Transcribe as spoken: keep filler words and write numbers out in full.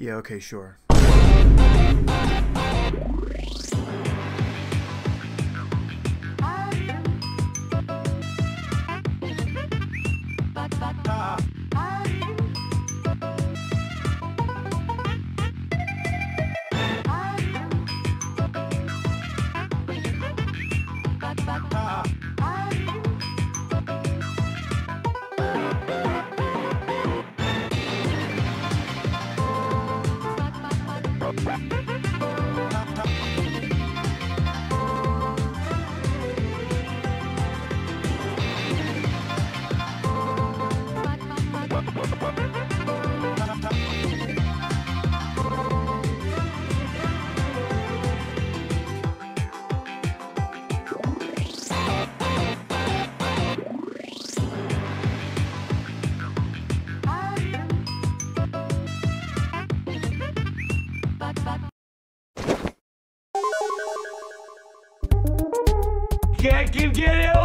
Yeah, okay, sure. Get it!